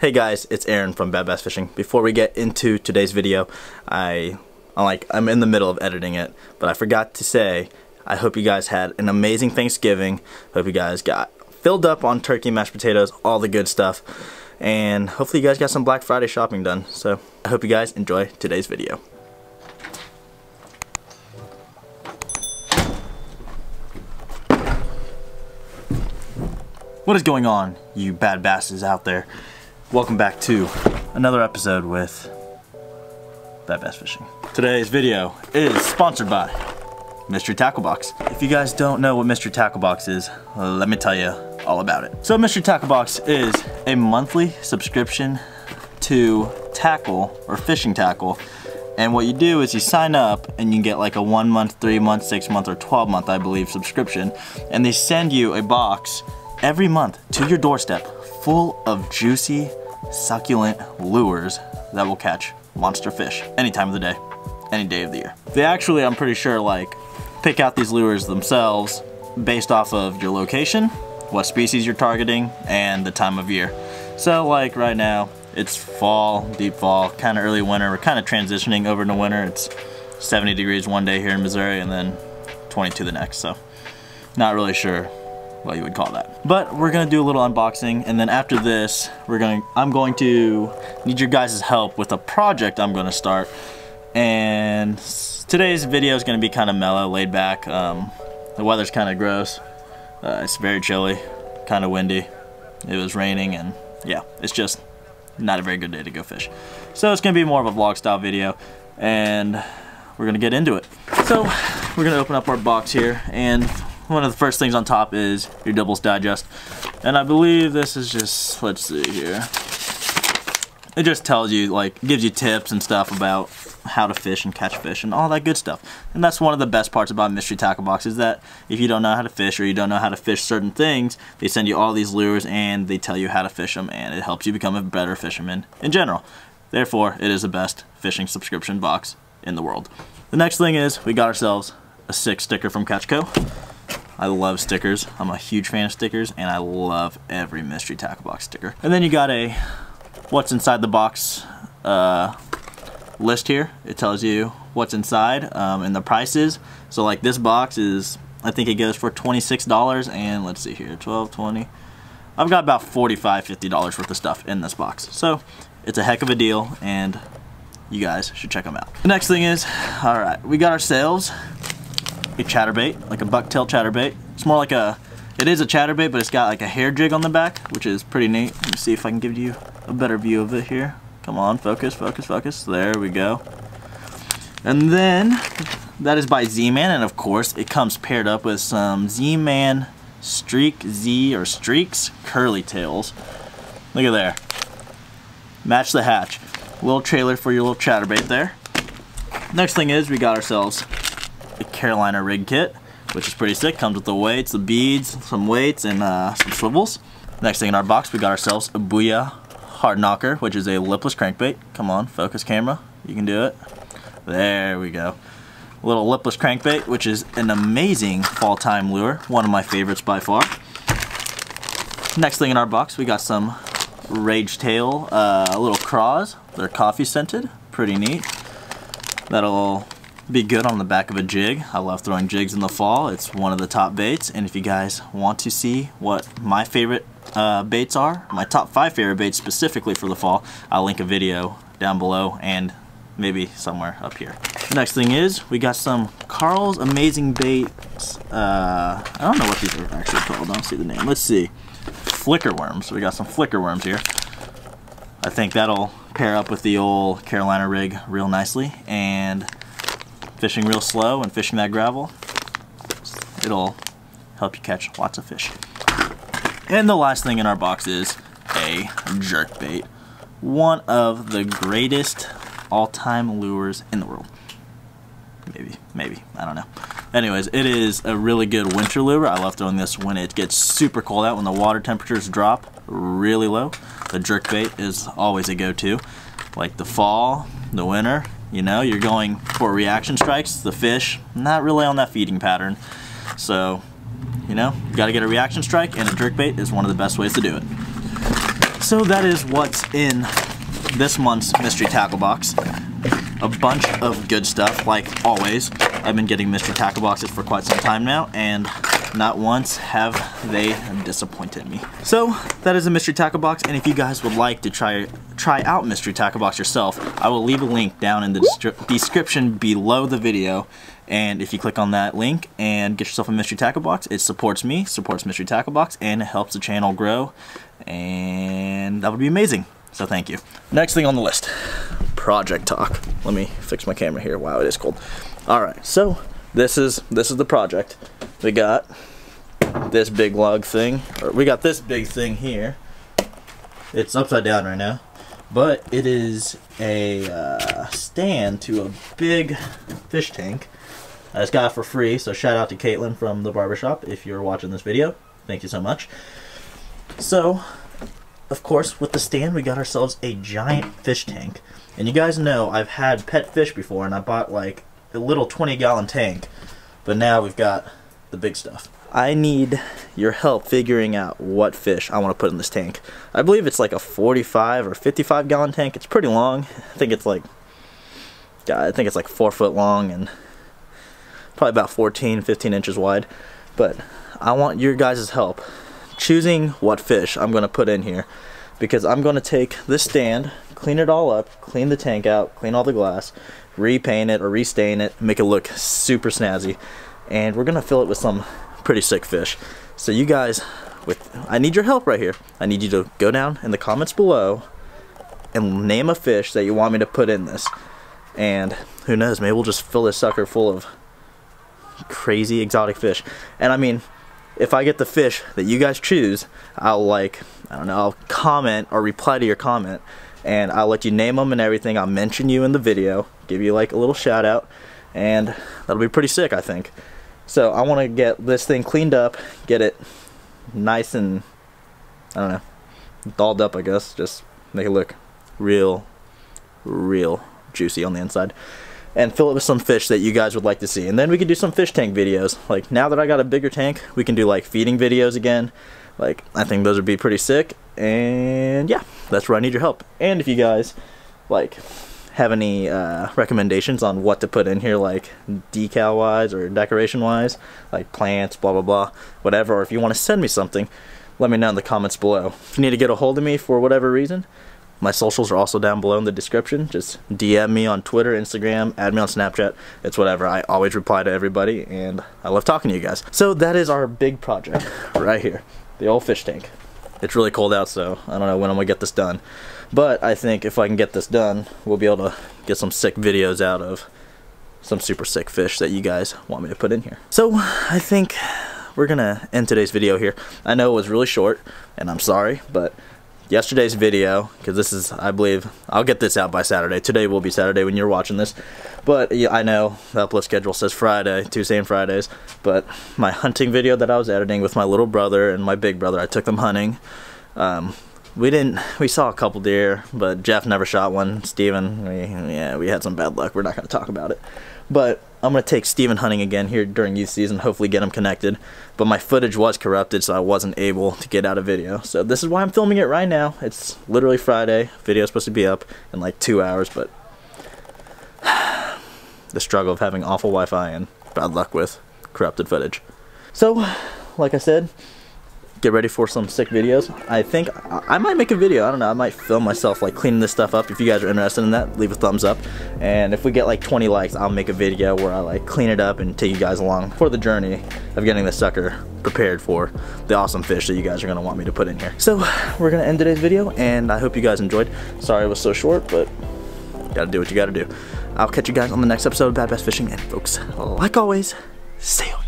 Hey guys, it's Aaron from Bad Bass Fishing. Before we get into today's video, I'm in the middle of editing it, but I forgot to say, I hope you guys had an amazing Thanksgiving. Hope you guys got filled up on turkey, mashed potatoes, all the good stuff. And hopefully you guys got some Black Friday shopping done. So I hope you guys enjoy today's video. What is going on, you bad basses out there? Welcome back to another episode with Bad Bass Fishing. Today's video is sponsored by Mystery Tackle Box. If you guys don't know what Mystery Tackle Box is, let me tell you all about it. So Mystery Tackle Box is a monthly subscription to tackle or fishing tackle. And what you do is you sign up and you get like a 1 month, 3 month, 6 month, or 12 month, I believe, subscription. And they send you a box every month to your doorstep, full of juicy, succulent lures that will catch monster fish any time of the day, any day of the year. They actually, I'm pretty sure, like, pick out these lures themselves based off of your location, what species you're targeting, and the time of year. So like right now, it's fall, deep fall, kind of early winter. We're kind of transitioning over into winter. It's 70 degrees one day here in Missouri and then 22 the next, so not really sure what you would call that. But we're gonna do a little unboxing, and then after this, I'm going to need your guys' help with a project I'm gonna start. And today's video is gonna be kind of mellow, laid back. The weather's kind of gross. It's very chilly, kind of windy. It was raining, and yeah, it's just not a very good day to go fish. So it's gonna be more of a vlog style video, and we're gonna get into it. So we're gonna open up our box here, and one of the first things on top is your Doubles Digest. And I believe this is just, let's see here. It just tells you, like, gives you tips and stuff about how to fish and catch fish and all that good stuff. And that's one of the best parts about Mystery Tackle Box, is that if you don't know how to fish or you don't know how to fish certain things, they send you all these lures and they tell you how to fish them, and it helps you become a better fisherman in general. Therefore, it is the best fishing subscription box in the world. The next thing is we got ourselves a 6 sticker from CatchCo. I love stickers. I'm a huge fan of stickers, and I love every Mystery Tackle Box sticker. And then you got a what's inside the box list here. It tells you what's inside and the prices. So like this box is, I think it goes for $26, and let's see here, 12, 20. I've got about $45, $50 worth of stuff in this box. So it's a heck of a deal, and you guys should check them out. The next thing is, all right, we got ourselves a chatterbait, like a bucktail chatterbait. It's more like a, it is a chatterbait, but it's got like a hair jig on the back, which is pretty neat. Let me see if I can give you a better view of it here. Come on, focus, focus, focus. There we go. And then that is by Z-Man, and of course it comes paired up with some Z-Man streaks curly tails. Look at there. Match the hatch. Little trailer for your little chatterbait there. Next thing is we got ourselves a Carolina rig kit, which is pretty sick. Comes with the weights, the beads, some weights, and some swivels. Next thing in our box, we got ourselves a Booyah hard knocker, which is a lipless crankbait. Come on, focus camera, you can do it. There we go. A little lipless crankbait, which is an amazing fall time lure, one of my favorites by far. Next thing in our box, we got some Rage Tail little craws. They're coffee scented, pretty neat. That'll be good on the back of a jig. I love throwing jigs in the fall. It's one of the top baits, and if you guys want to see what my favorite baits are, my top 5 favorite baits specifically for the fall, I'll link a video down below and maybe somewhere up here. Next thing is we got some Carl's Amazing Baits. I don't know what these are actually called. I don't see the name. Let's see. Flicker worms. We got some flicker worms here. I think that'll pair up with the old Carolina rig real nicely, and fishing real slow and fishing that gravel, it'll help you catch lots of fish. And the last thing in our box is a jerkbait. One of the greatest all-time lures in the world. Maybe, I don't know. Anyways, it is a really good winter lure. I love throwing this when it gets super cold out, when the water temperatures drop really low. The jerkbait is always a go-to. Like the fall, the winter, you know, you're going for reaction strikes. The fish, not really on that feeding pattern. So, you know, you gotta get a reaction strike, and a jerkbait is one of the best ways to do it. So that is what's in this month's Mystery Tackle Box. A bunch of good stuff, like always. I've been getting Mystery Tackle Boxes for quite some time now, and not once have they disappointed me. So that is a Mystery Tackle Box, and if you guys would like to try out Mystery Tackle Box yourself, I will leave a link down in the description below the video, and if you click on that link and get yourself a Mystery Tackle Box, it supports me, supports Mystery Tackle Box, and it helps the channel grow, and that would be amazing. So thank you. Next thing on the list, project talk. Let me fix my camera here. Wow, it is cold. All right, so this is the project. We got this big log thing, or we got this big thing here. It's upside down right now, but it is a stand to a big fish tank. I just got it for free, so shout out to Caitlin from the barbershop if you're watching this video. Thank you so much. So, of course, with the stand, we got ourselves a giant fish tank. And you guys know I've had pet fish before, and I bought like a little 20-gallon tank, but now we've got the big stuff. I need your help figuring out what fish I want to put in this tank. I believe it's like a 45 or 55 gallon tank. It's pretty long. I think it's like, God, I think it's like 4 foot long and probably about 14, 15 inches wide. But I want your guys' help choosing what fish I'm going to put in here, because I'm going to take this stand, clean it all up, clean the tank out, clean all the glass, repaint it or restain it, make it look super snazzy. And we're gonna fill it with some pretty sick fish. So you guys, I need your help right here. I need you to go down in the comments below and name a fish that you want me to put in this. And who knows, maybe we'll just fill this sucker full of crazy exotic fish. And I mean, if I get the fish that you guys choose, I'll like, I don't know, I'll comment or reply to your comment, and I'll let you name them and everything. I'll mention you in the video, give you like a little shout out, and that'll be pretty sick, I think. So I want to get this thing cleaned up, get it nice and, I don't know, dolled up, I guess. Just make it look real, real juicy on the inside. And fill it with some fish that you guys would like to see. And then we can do some fish tank videos. Like, now that I got a bigger tank, we can do like feeding videos again. Like, I think those would be pretty sick. And yeah, that's where I need your help. And if you guys, like, have any recommendations on what to put in here, like decal wise or decoration wise, like plants, blah blah blah, whatever, or if you want to send me something, let me know in the comments below. If you need to get a hold of me for whatever reason, my socials are also down below in the description. Just DM me on Twitter, Instagram, add me on Snapchat, it's whatever. I always reply to everybody, and I love talking to you guys. So that is our big project right here, the old fish tank. It's really cold out, so I don't know when I'm gonna get this done. But I think if I can get this done, we'll be able to get some sick videos out of some super sick fish that you guys want me to put in here. So I think we're gonna end today's video here. I know it was really short, and I'm sorry, but yesterday's video, because this is, I believe, I'll get this out by Saturday. Today will be Saturday when you're watching this. But yeah, I know the upload schedule says Friday, Tuesday and Fridays, but my hunting video that I was editing with my little brother and my big brother, I took them hunting. We saw a couple deer, but Jeff never shot one. Steven, we had some bad luck. We're not gonna talk about it. But I'm gonna take Steven hunting again here during youth season, hopefully get him connected. But my footage was corrupted, so I wasn't able to get out a video. So this is why I'm filming it right now. It's literally Friday. Video's supposed to be up in like 2 hours, but the struggle of having awful Wi-Fi and bad luck with corrupted footage. So, like I said, get ready for some sick videos. I think I might make a video. I don't know. I might film myself like cleaning this stuff up. If you guys are interested in that, leave a thumbs up. And if we get like 20 likes, I'll make a video where I like clean it up and take you guys along for the journey of getting this sucker prepared for the awesome fish that you guys are going to want me to put in here. So we're going to end today's video, and I hope you guys enjoyed. Sorry it was so short, but got to do what you got to do. I'll catch you guys on the next episode of Bad Bass Fishing. And folks, like always, see you.